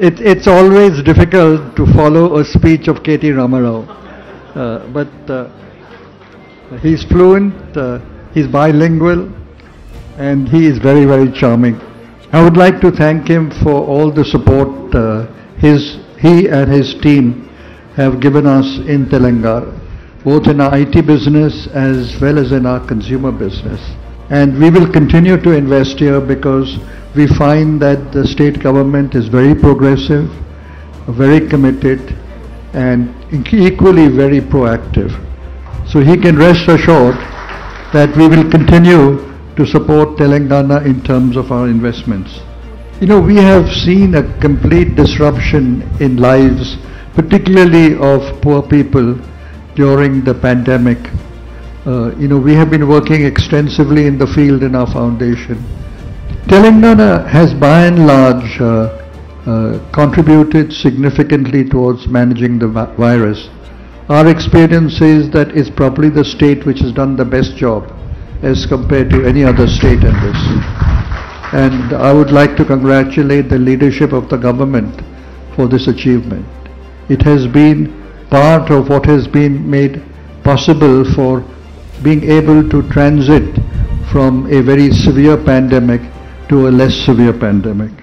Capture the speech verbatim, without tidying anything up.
it, it's always difficult to follow a speech of K T Ramarao, uh, but uh, he's fluent, uh, he's bilingual, and he is very, very charming. I would like to thank him for all the support uh, his, he and his team have given us in Telangana, both in our I T business as well as in our consumer business. And we will continue to invest here because we find that the state government is very progressive, very committed, and equally very proactive. So he can rest assured that we will continue to support Telangana in terms of our investments. You know, we have seen a complete disruption in lives, particularly of poor people during the pandemic. Uh, you know, we have been working extensively in the field in our foundation. Telangana has by and large uh, uh, contributed significantly towards managing the virus. Our experience is that it's probably the state which has done the best job as compared to any other state in this. And I would like to congratulate the leadership of the government for this achievement. It has been part of what has been made possible for being able to transit from a very severe pandemic to a less severe pandemic.